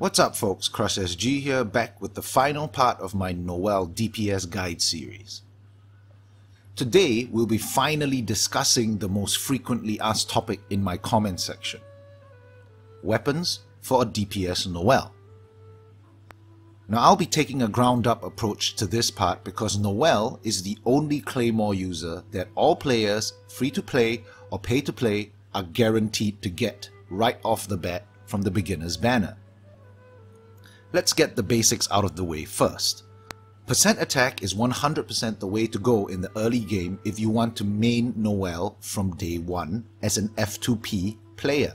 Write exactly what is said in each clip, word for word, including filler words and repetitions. What's up folks, CrushSG here, back with the final part of my Noelle D P S guide series. Today we'll be finally discussing the most frequently asked topic in my comment section. Weapons for a D P S Noelle. Now I'll be taking a ground up approach to this part because Noelle is the only Claymore user that all players, free to play or pay to play, are guaranteed to get right off the bat from the beginner's banner. Let's get the basics out of the way first. Percent attack is one hundred percent the way to go in the early game if you want to main Noelle from day one as an F two P player.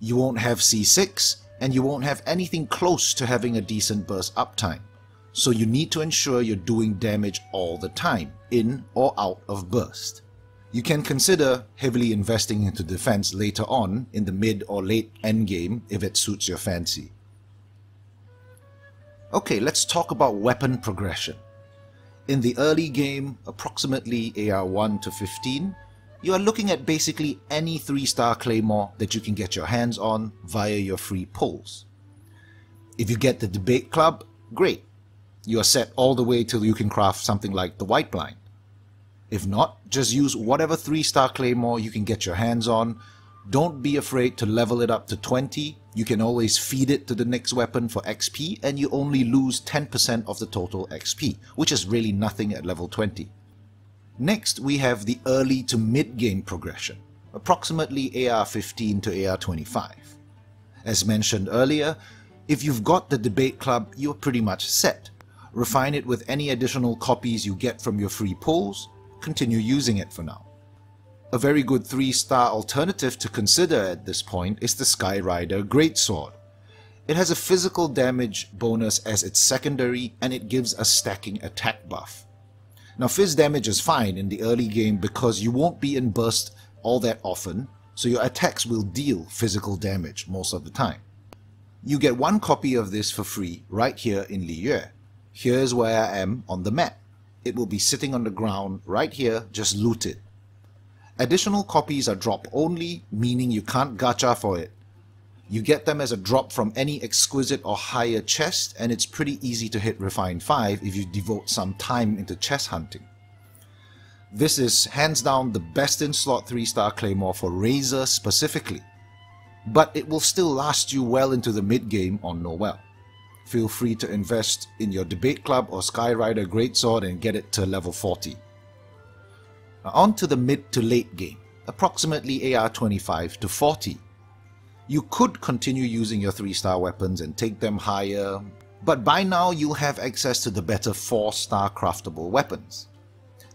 You won't have C six and you won't have anything close to having a decent burst uptime, so you need to ensure you're doing damage all the time, in or out of burst. You can consider heavily investing into defense later on in the mid or late endgame if it suits your fancy. Okay, let's talk about weapon progression. In the early game, approximately A R one to fifteen, you are looking at basically any three star Claymore that you can get your hands on via your free pulls. If you get the Debate Club, great. You are set all the way till you can craft something like the Whiteblind. If not, just use whatever three star Claymore you can get your hands on. Don't be afraid to level it up to twenty. You can always feed it to the next weapon for X P, and you only lose ten percent of the total X P, which is really nothing at level twenty. Next, we have the early to mid game progression, approximately A R fifteen to A R twenty-five. As mentioned earlier, if you've got the Debate Club, you're pretty much set. Refine it with any additional copies you get from your free pulls. Continue using it for now. A very good three star alternative to consider at this point is the Skyrider Greatsword. It has a physical damage bonus as its secondary, and it gives a stacking attack buff. Now phys damage is fine in the early game because you won't be in burst all that often, so your attacks will deal physical damage most of the time. You get one copy of this for free right here in Liyue. Here's where I am on the map. It will be sitting on the ground right here, just looted. Additional copies are drop only, meaning you can't gacha for it. You get them as a drop from any exquisite or higher chest, and it's pretty easy to hit refine five if you devote some time into chest hunting. This is hands down the best in slot three star Claymore for Razor specifically, but it will still last you well into the mid game on Noelle. Feel free to invest in your Debate Club or Skyrider Greatsword and get it to level forty. Now on to the mid to late game, approximately A R twenty-five to forty. You could continue using your three star weapons and take them higher, but by now you'll have access to the better four star craftable weapons.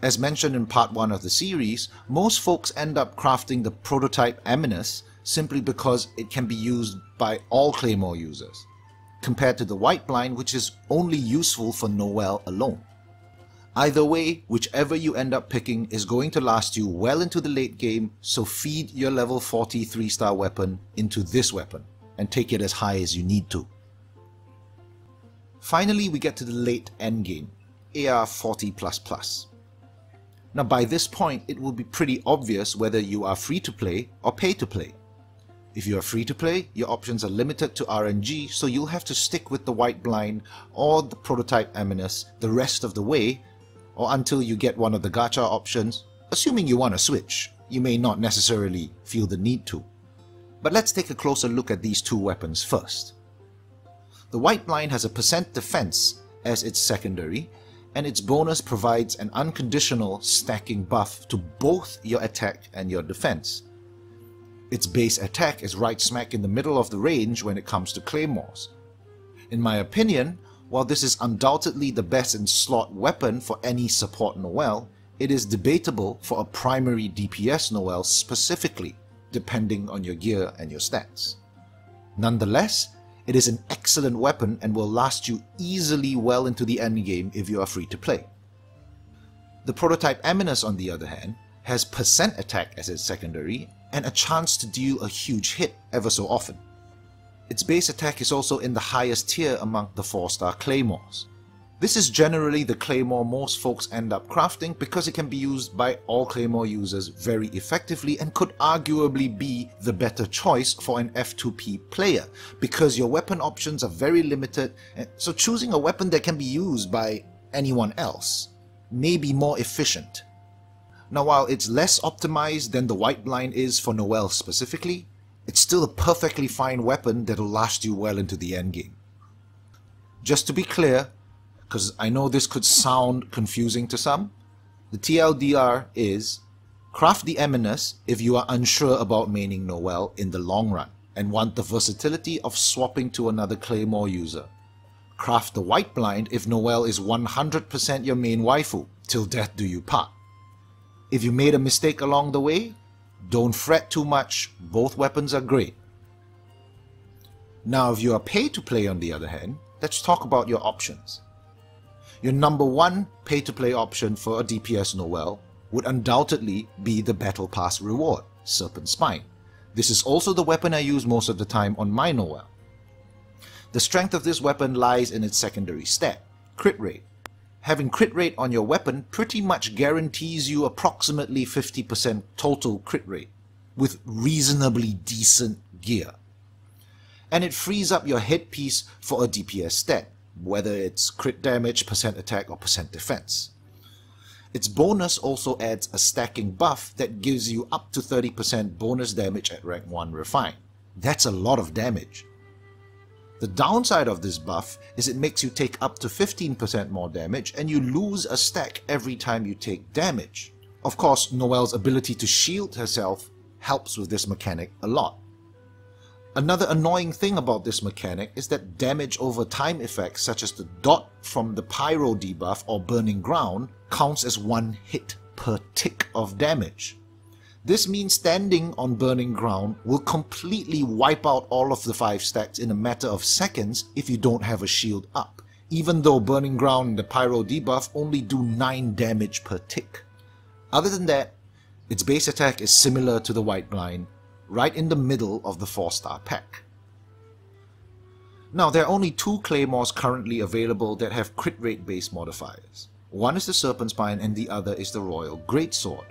As mentioned in part one of the series, most folks end up crafting the Prototype Aminus simply because it can be used by all Claymore users, compared to the Whiteblind, which is only useful for Noelle alone. Either way, whichever you end up picking is going to last you well into the late game, so feed your level forty three star weapon into this weapon and take it as high as you need to. Finally, we get to the late endgame, A R forty plus plus. Now by this point, it will be pretty obvious whether you are free to play or pay to play. If you are free to play, your options are limited to R N G, so you'll have to stick with the Whiteblind or the Prototype Aminus the rest of the way, or until you get one of the gacha options, assuming you want to switch. You may not necessarily feel the need to. But let's take a closer look at these two weapons first. The Whiteblind has a percent defense as its secondary, and its bonus provides an unconditional stacking buff to both your attack and your defense. Its base attack is right smack in the middle of the range when it comes to Claymores. In my opinion, while this is undoubtedly the best in slot weapon for any support Noelle, it is debatable for a primary D P S Noelle specifically, depending on your gear and your stats. Nonetheless, it is an excellent weapon and will last you easily well into the endgame if you are free to play. The Prototype Aminus, on the other hand, has percent attack as its secondary and a chance to deal a huge hit ever so often. Its base attack is also in the highest tier among the four star Claymores. This is generally the claymore most folks end up crafting because it can be used by all claymore users very effectively and could arguably be the better choice for an F two P player because your weapon options are very limited, so choosing a weapon that can be used by anyone else may be more efficient. Now while it's less optimized than the Whiteblind is for Noelle specifically, it's still a perfectly fine weapon that'll last you well into the endgame. Just to be clear, because I know this could sound confusing to some, the T L D R is craft the Aminus if you are unsure about maining Noelle in the long run and want the versatility of swapping to another Claymore user. Craft the Whiteblind if Noelle is one hundred percent your main waifu, till death do you part. If you made a mistake along the way, don't fret too much, both weapons are great. Now if you are pay to play on the other hand, let's talk about your options. Your number one pay-to-play option for a D P S Noelle would undoubtedly be the Battle Pass reward, Serpent Spine. This is also the weapon I use most of the time on my Noelle. The strength of this weapon lies in its secondary stat, crit rate. Having crit rate on your weapon pretty much guarantees you approximately fifty percent total crit rate, with reasonably decent gear. And it frees up your headpiece for a D P S stat, whether it's crit damage, percent attack, or percent defense. Its bonus also adds a stacking buff that gives you up to thirty percent bonus damage at rank one refined. That's a lot of damage. The downside of this buff is it makes you take up to fifteen percent more damage and you lose a stack every time you take damage. Of course, Noelle's ability to shield herself helps with this mechanic a lot. Another annoying thing about this mechanic is that damage over time effects such as the dot from the pyro debuff or burning ground counts as one hit per tick of damage. This means standing on burning ground will completely wipe out all of the five stacks in a matter of seconds if you don't have a shield up, even though burning ground and the pyro debuff only do nine damage per tick. Other than that, its base attack is similar to the Whiteblind, right in the middle of the four star pack. Now there are only two claymores currently available that have crit rate based modifiers. One is the Serpent Spine and the other is the Royal Greatsword.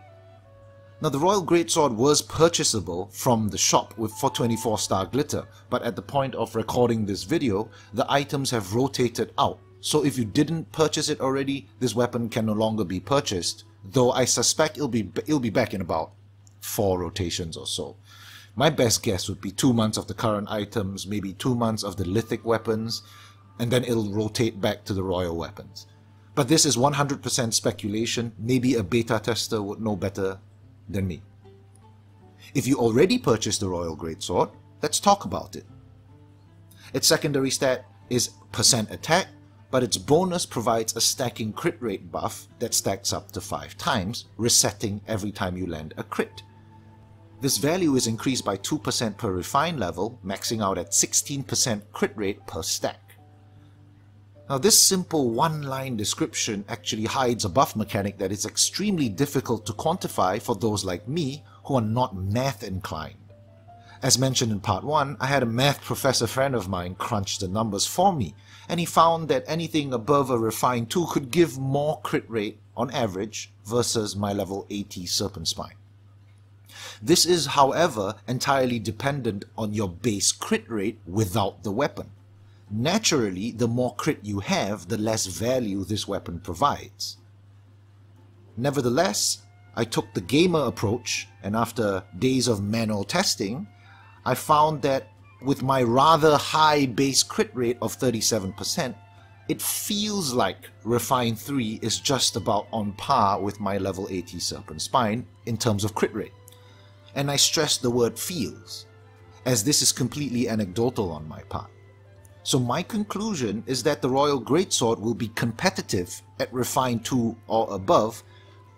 Now the Royal Greatsword was purchasable from the shop with, for twenty-four star glitter, but at the point of recording this video, the items have rotated out, so if you didn't purchase it already, this weapon can no longer be purchased, though I suspect it'll be, it'll be back in about four rotations or so. My best guess would be two months of the current items, maybe two months of the lithic weapons, and then it'll rotate back to the royal weapons. But this is one hundred percent speculation, maybe a beta tester would know better than me. If you already purchased the Royal Greatsword, let's talk about it. Its secondary stat is percent attack, but its bonus provides a stacking crit rate buff that stacks up to five times, resetting every time you land a crit. This value is increased by two percent per refine level, maxing out at sixteen percent crit rate per stack. Now this simple one-line description actually hides a buff mechanic that is extremely difficult to quantify for those like me who are not math inclined. As mentioned in part one, I had a math professor friend of mine crunch the numbers for me, and he found that anything above a refine two could give more crit rate on average versus my level eighty Serpent Spine. This is, however, entirely dependent on your base crit rate without the weapon. Naturally, the more crit you have, the less value this weapon provides. Nevertheless, I took the gamer approach, and after days of manual testing, I found that with my rather high base crit rate of thirty-seven percent, it feels like Refine three is just about on par with my level eighty Serpent Spine in terms of crit rate. And I stress the word feels, as this is completely anecdotal on my part. So my conclusion is that the Royal Greatsword will be competitive at Refine two or above,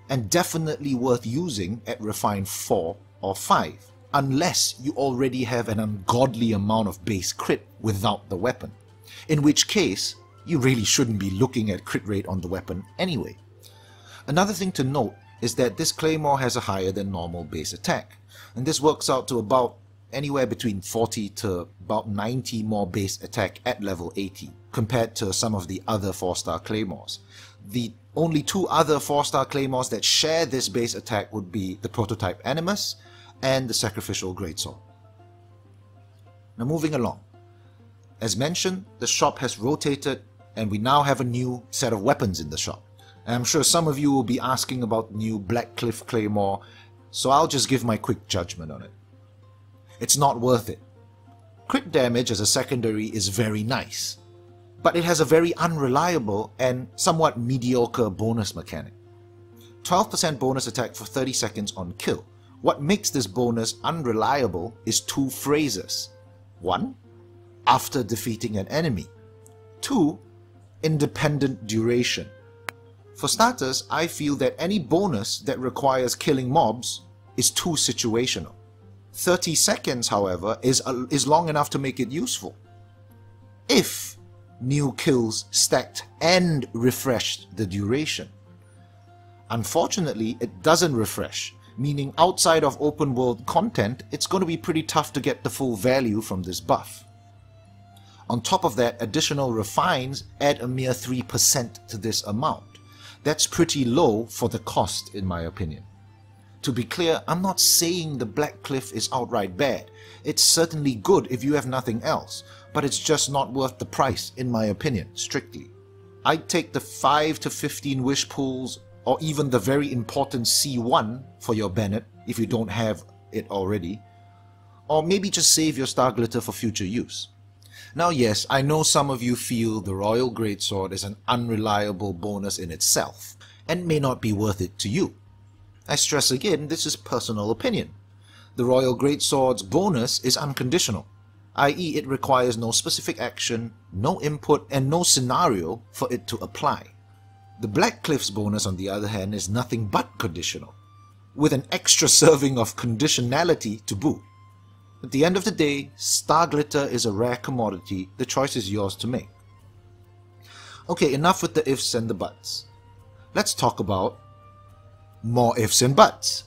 and definitely worth using at Refine four or five, unless you already have an ungodly amount of base crit without the weapon, in which case you really shouldn't be looking at crit rate on the weapon anyway. Another thing to note is that this Claymore has a higher than normal base attack, and this works out to about anywhere between forty to about ninety more base attack at level eighty, compared to some of the other four star claymores. The only two other four star claymores that share this base attack would be the Prototype Animus and the Sacrificial Greatsword. Now moving along. As mentioned, the shop has rotated and we now have a new set of weapons in the shop. And I'm sure some of you will be asking about the new Blackcliff Claymore, so I'll just give my quick judgment on it. It's not worth it. Crit damage as a secondary is very nice, but it has a very unreliable and somewhat mediocre bonus mechanic. twelve percent bonus attack for thirty seconds on kill. What makes this bonus unreliable is two phrases. One, after defeating an enemy. Two, independent duration. For starters, I feel that any bonus that requires killing mobs is too situational. thirty seconds, however, is, uh, is long enough to make it useful. If new kills stacked and refreshed the duration. Unfortunately, it doesn't refresh, meaning outside of open world content, it's going to be pretty tough to get the full value from this buff. On top of that, additional refines add a mere three percent to this amount. That's pretty low for the cost, in my opinion. To be clear, I'm not saying the Blackcliff is outright bad. It's certainly good if you have nothing else, but it's just not worth the price, in my opinion, strictly. I'd take the five to fifteen wish pools or even the very important C one for your Bennett if you don't have it already, or maybe just save your Star Glitter for future use. Now yes, I know some of you feel the Royal Greatsword is an unreliable bonus in itself and may not be worth it to you. I stress again, this is personal opinion. The Royal Greatsword's bonus is unconditional, that is it requires no specific action, no input and no scenario for it to apply. The Blackcliff's bonus, on the other hand, is nothing but conditional, with an extra serving of conditionality to boot. At the end of the day, Star Glitter is a rare commodity, the choice is yours to make. Okay, enough with the ifs and the buts. Let's talk about more ifs and buts.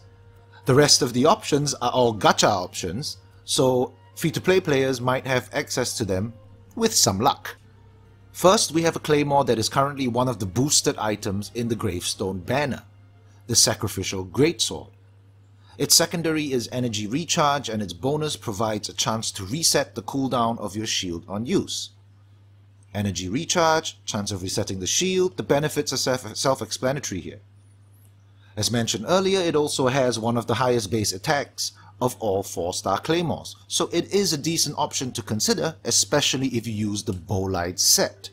The rest of the options are all gacha options, so free-to-play players might have access to them with some luck. First, we have a claymore that is currently one of the boosted items in the Gravestone banner, the Sacrificial Greatsword. Its secondary is energy recharge and its bonus provides a chance to reset the cooldown of your shield on use. Energy recharge, chance of resetting the shield, the benefits are self-explanatory here. As mentioned earlier, it also has one of the highest base attacks of all four star claymores, so it is a decent option to consider, especially if you use the Bolide set.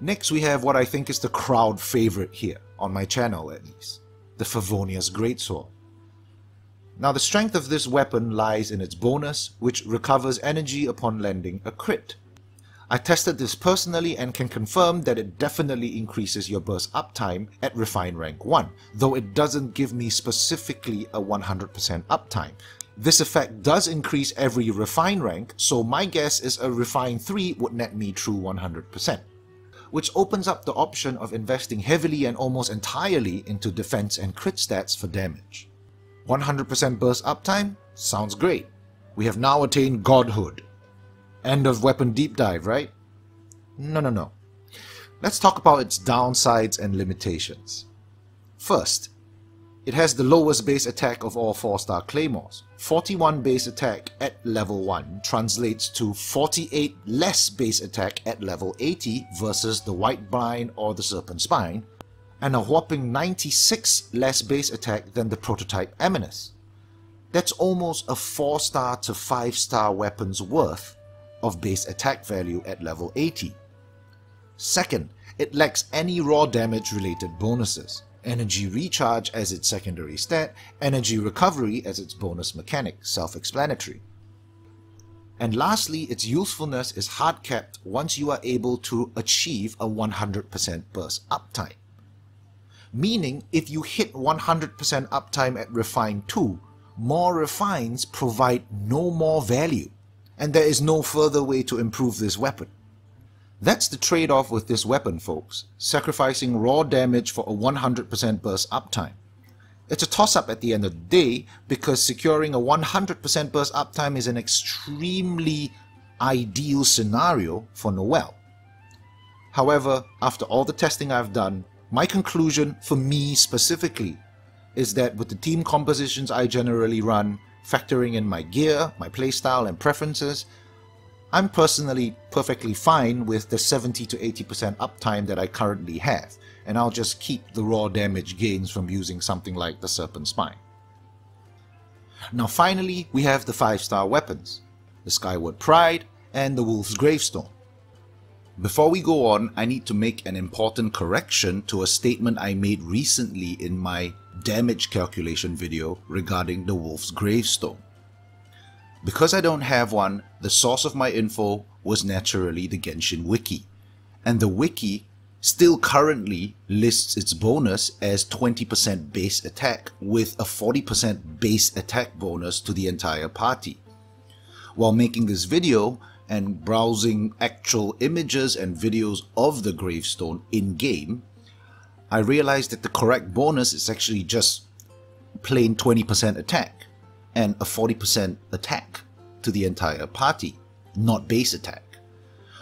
Next we have what I think is the crowd favorite here, on my channel at least, the Favonius Greatsword. Now the strength of this weapon lies in its bonus, which recovers energy upon landing a crit. I tested this personally and can confirm that it definitely increases your burst uptime at Refine Rank one, though it doesn't give me specifically a one hundred percent uptime. This effect does increase every Refine rank, so my guess is a Refine three would net me true one hundred percent, which opens up the option of investing heavily and almost entirely into defense and crit stats for damage. one hundred percent burst uptime? Sounds great. We have now attained godhood. End of weapon deep dive, right? No, no, no. Let's talk about its downsides and limitations. First, it has the lowest base attack of all four star claymores. forty-one base attack at level one translates to forty-eight less base attack at level eighty versus the Whiteblind or the Serpent Spine, and a whopping ninety-six less base attack than the Prototype Aminus. That's almost a four star to five star weapon's worth of base attack value at level eighty. Second, it lacks any raw damage related bonuses. Energy recharge as its secondary stat, energy recovery as its bonus mechanic, self-explanatory. And lastly, its usefulness is hard capped once you are able to achieve a one hundred percent burst uptime. Meaning, if you hit one hundred percent uptime at Refine two, more refines provide no more value, and there is no further way to improve this weapon. That's the trade-off with this weapon, folks, sacrificing raw damage for a one hundred percent burst uptime. It's a toss-up at the end of the day, because securing a one hundred percent burst uptime is an extremely ideal scenario for Noelle. However, after all the testing I've done, my conclusion, for me specifically, is that with the team compositions I generally run, factoring in my gear, my playstyle and preferences, I'm personally perfectly fine with the seventy to eighty percent uptime that I currently have, and I'll just keep the raw damage gains from using something like the Serpent Spine. Now finally, we have the five star weapons, the Skyward Pride and the Wolf's Gravestone. Before we go on, I need to make an important correction to a statement I made recently in my damage calculation video regarding the Wolf's Gravestone. Because I don't have one, the source of my info was naturally the Genshin Wiki, and the wiki still currently lists its bonus as twenty percent base attack with a forty percent base attack bonus to the entire party. While making this video and browsing actual images and videos of the gravestone in-game, I realized that the correct bonus is actually just plain twenty percent attack and a forty percent attack to the entire party, not base attack.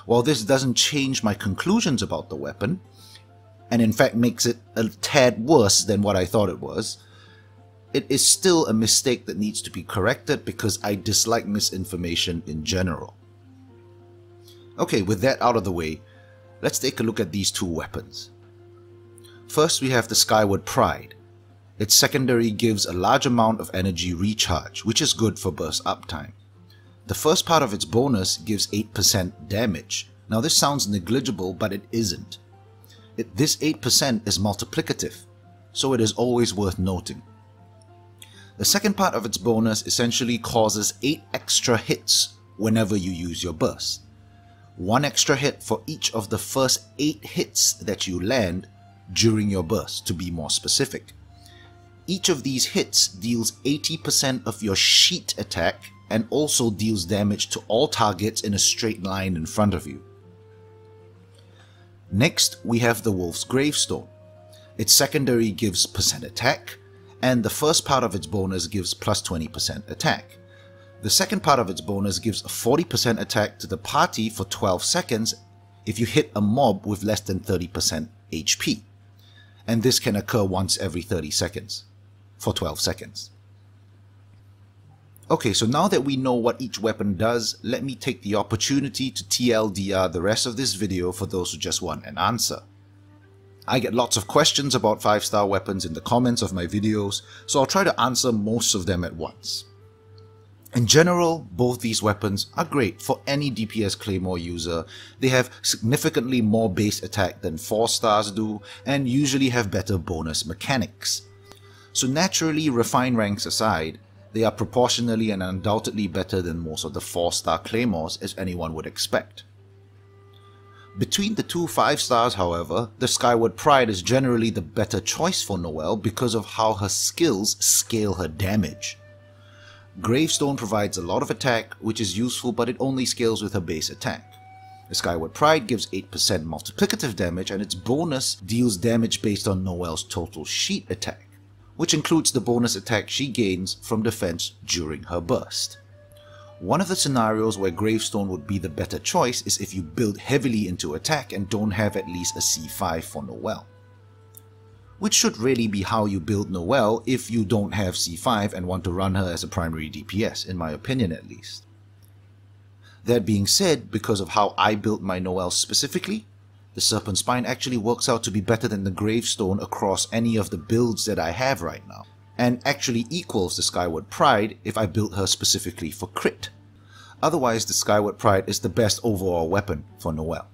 While this doesn't change my conclusions about the weapon, and in fact makes it a tad worse than what I thought it was, it is still a mistake that needs to be corrected because I dislike misinformation in general. Okay, with that out of the way, let's take a look at these two weapons. First, we have the Skyward Pride. Its secondary gives a large amount of energy recharge, which is good for burst uptime. The first part of its bonus gives eight percent damage. Now this sounds negligible, but it isn't. It, this eight percent is multiplicative, so it is always worth noting. The second part of its bonus essentially causes eight extra hits whenever you use your burst. One extra hit for each of the first eight hits that you land during your burst, to be more specific. Each of these hits deals eighty percent of your sheet attack and also deals damage to all targets in a straight line in front of you. Next, we have the Wolf's Gravestone. Its secondary gives percent attack, and the first part of its bonus gives plus twenty percent attack. The second part of its bonus gives a forty percent attack to the party for twelve seconds if you hit a mob with less than thirty percent H P, and this can occur once every thirty seconds for twelve seconds. Okay, so now that we know what each weapon does, let me take the opportunity to T L D R the rest of this video for those who just want an answer. I get lots of questions about five star weapons in the comments of my videos, so I'll try to answer most of them at once. In general, both these weapons are great for any D P S Claymore user. They have significantly more base attack than four stars do, and usually have better bonus mechanics. So naturally, refined ranks aside, they are proportionally and undoubtedly better than most of the four star Claymores, as anyone would expect. Between the two five stars, however, the Skyward Pride is generally the better choice for Noelle because of how her skills scale her damage. Gravestone provides a lot of attack, which is useful, but it only scales with her base attack. The Skyward Pride gives eight percent multiplicative damage, and its bonus deals damage based on Noelle's total sheet attack, which includes the bonus attack she gains from defense during her burst. One of the scenarios where Gravestone would be the better choice is if you build heavily into attack and don't have at least a C five for Noelle, which should really be how you build Noelle if you don't have C five and want to run her as a primary D P S, in my opinion at least. That being said, because of how I built my Noelle specifically, the Serpent Spine actually works out to be better than the Gravestone across any of the builds that I have right now, and actually equals the Skyward Pride if I built her specifically for crit. Otherwise, the Skyward Pride is the best overall weapon for Noelle.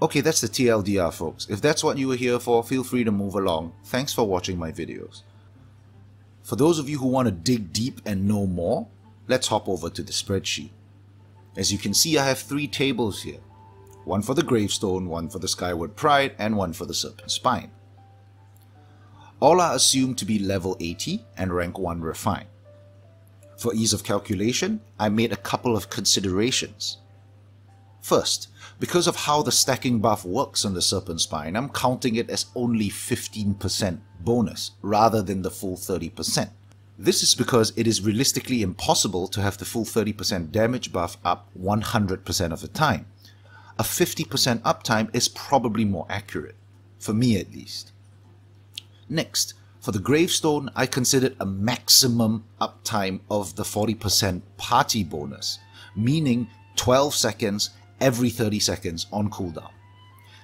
Okay, that's the T L D R, folks. If that's what you were here for, feel free to move along. Thanks for watching my videos. For those of you who want to dig deep and know more, let's hop over to the spreadsheet. As you can see, I have three tables here. One for the Gravestone, one for the Skyward Pride, and one for the Serpent Spine. All are assumed to be level eighty and rank one refined. For ease of calculation, I made a couple of considerations. First, because of how the stacking buff works on the Serpent Spine, I'm counting it as only fifteen percent bonus rather than the full thirty percent. This is because it is realistically impossible to have the full thirty percent damage buff up one hundred percent of the time. A fifty percent uptime is probably more accurate, for me at least. Next, for the gravestone, I considered a maximum uptime of the forty percent party bonus, meaning twelve seconds every thirty seconds on cooldown.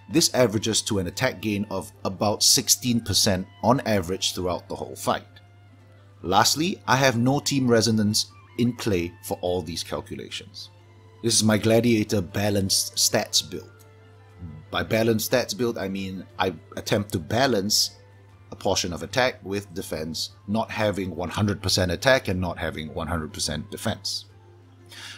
This averages to an attack gain of about sixteen percent on average throughout the whole fight. Lastly, I have no team resonance in play for all these calculations. This is my Gladiator balanced stats build. By balanced stats build, I mean I attempt to balance a portion of attack with defense, not having one hundred percent attack and not having one hundred percent defense.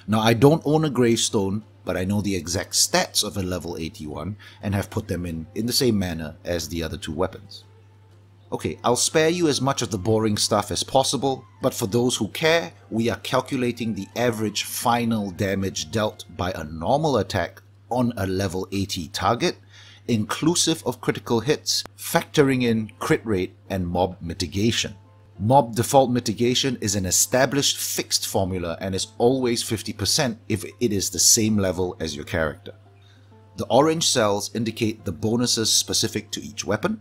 Now, I don't own a gravestone, but I know the exact stats of a level eighty-one and have put them in in the same manner as the other two weapons. Okay, I'll spare you as much of the boring stuff as possible, but for those who care, we are calculating the average final damage dealt by a normal attack on a level eighty target, inclusive of critical hits, factoring in crit rate and mob mitigation. Mob default mitigation is an established fixed formula and is always fifty percent if it is the same level as your character. The orange cells indicate the bonuses specific to each weapon.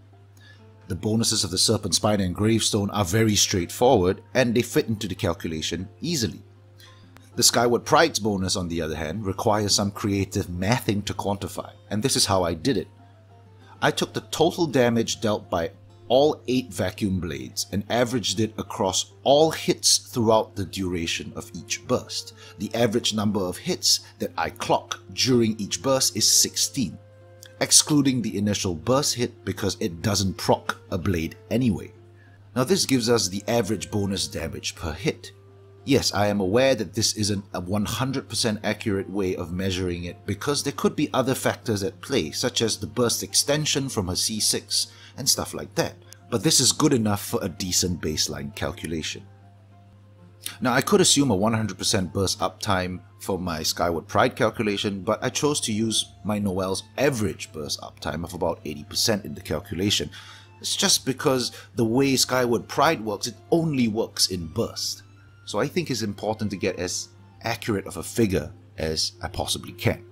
The bonuses of the Serpent Spine and Gravestone are very straightforward and they fit into the calculation easily. The Skyward Pride's bonus, on the other hand, requires some creative mathing to quantify, and this is how I did it. I took the total damage dealt by all eight vacuum blades and averaged it across all hits throughout the duration of each burst. The average number of hits that I clock during each burst is sixteen. Excluding the initial burst hit because it doesn't proc a blade anyway. Now this gives us the average bonus damage per hit. Yes, I am aware that this isn't a one hundred percent accurate way of measuring it because there could be other factors at play, such as the burst extension from her C six and stuff like that, but this is good enough for a decent baseline calculation. Now I could assume a one hundred percent burst uptime for my Skyward Pride calculation, but I chose to use my Noelle's average burst uptime of about eighty percent in the calculation. It's just because the way Skyward Pride works, it only works in burst. So I think it's important to get as accurate of a figure as I possibly can.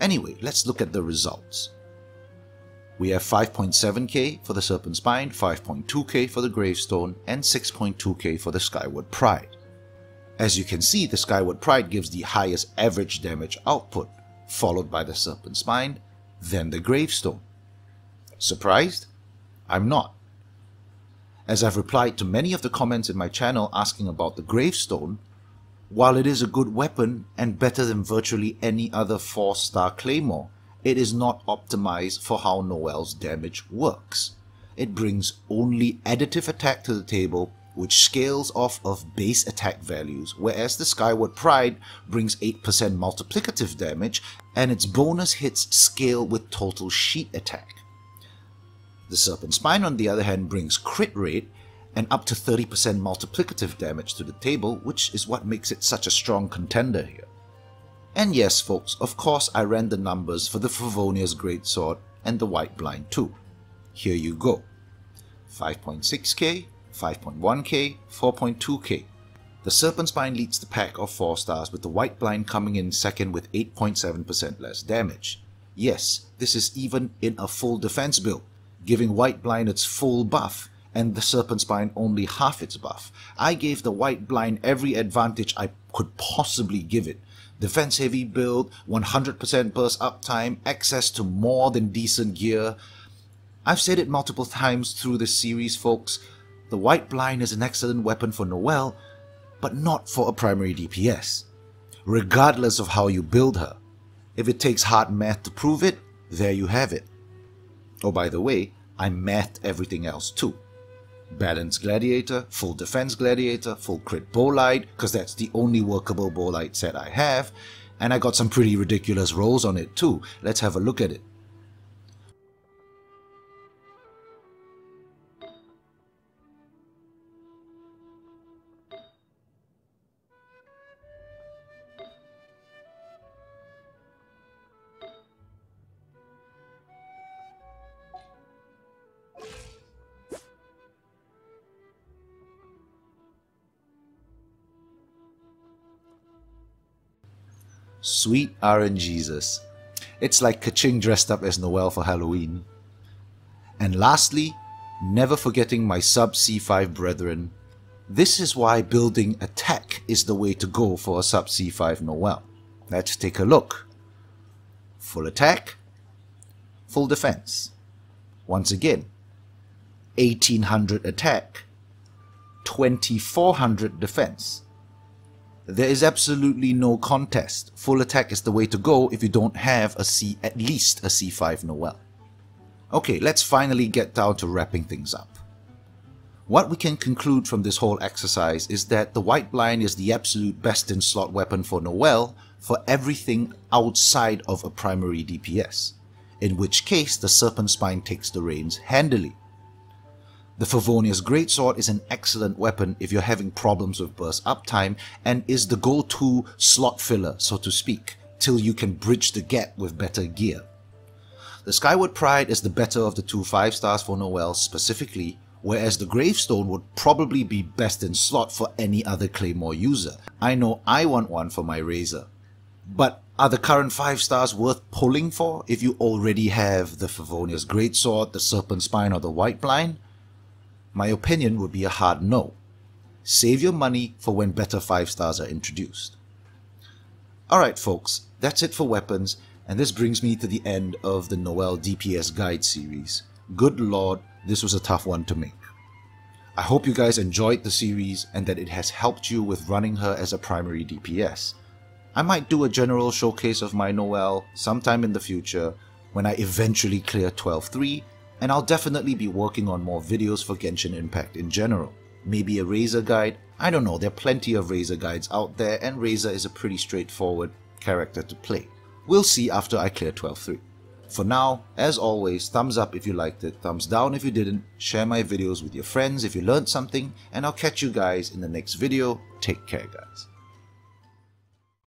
Anyway, let's look at the results. We have five point seven K for the Serpent Spine, five point two K for the Gravestone, and six point two K for the Skyward Pride. As you can see, the Skyward Pride gives the highest average damage output, followed by the Serpent Spine, then the Gravestone. Surprised? I'm not. As I've replied to many of the comments in my channel asking about the Gravestone, while it is a good weapon and better than virtually any other four star Claymore, it is not optimized for how Noelle's damage works. It brings only additive attack to the table, which scales off of base attack values, whereas the Skyward Pride brings eight percent multiplicative damage, and its bonus hits scale with total sheet attack. The Serpent Spine, on the other hand, brings crit rate and up to thirty percent multiplicative damage to the table, which is what makes it such a strong contender here. And yes, folks, of course I ran the numbers for the Favonius Greatsword and the Whiteblind too. Here you go. five point six K, five point one K, four point two K. The Serpent Spine leads the pack of four stars with the Whiteblind coming in second with eight point seven percent less damage. Yes, this is even in a full defense build, giving Whiteblind its full buff and the Serpent Spine only half its buff. I gave the Whiteblind every advantage I could possibly give it. Defense heavy build, one hundred percent burst uptime, access to more than decent gear. I've said it multiple times through this series, folks. The Whiteblind is an excellent weapon for Noelle, but not for a primary D P S. Regardless of how you build her. If it takes hard math to prove it, there you have it. Oh, by the way, I mathed everything else too. Balanced Gladiator, full defense Gladiator, full crit Bolide, because that's the only workable Bolide set I have, and I got some pretty ridiculous rolls on it too. Let's have a look at it. Sweet RNGesus. It's like Keqing dressed up as Noelle for Halloween. And lastly, never forgetting my sub C five brethren. This is why building attack is the way to go for a sub C five Noelle. Let's take a look. Full attack, full defense. Once again, eighteen hundred attack, twenty-four hundred defense. There is absolutely no contest. Full attack is the way to go if you don't have a C, at least a C five Noelle. Okay, let's finally get down to wrapping things up. What we can conclude from this whole exercise is that the Whiteblind is the absolute best in slot weapon for Noelle for everything outside of a primary D P S, in which case the Serpent Spine takes the reins handily. The Favonius Greatsword is an excellent weapon if you're having problems with burst uptime and is the go-to slot filler, so to speak, till you can bridge the gap with better gear. The Skyward Pride is the better of the two five stars for Noelle specifically, whereas the Gravestone would probably be best in slot for any other Claymore user. I know I want one for my Razor. But are the current five stars worth pulling for if you already have the Favonius Greatsword, the Serpent Spine or the Whiteblind? My opinion would be a hard no. Save your money for when better five stars are introduced. Alright folks, that's it for weapons, and this brings me to the end of the Noelle D P S Guide series. Good lord, this was a tough one to make. I hope you guys enjoyed the series and that it has helped you with running her as a primary D P S. I might do a general showcase of my Noelle sometime in the future when I eventually clear twelve three, and I'll definitely be working on more videos for Genshin Impact in general. Maybe a Razor guide? I don't know, there are plenty of Razor guides out there and Razor is a pretty straightforward character to play. We'll see after I clear twelve three. For now, as always, thumbs up if you liked it, thumbs down if you didn't, share my videos with your friends if you learned something, and I'll catch you guys in the next video. Take care guys.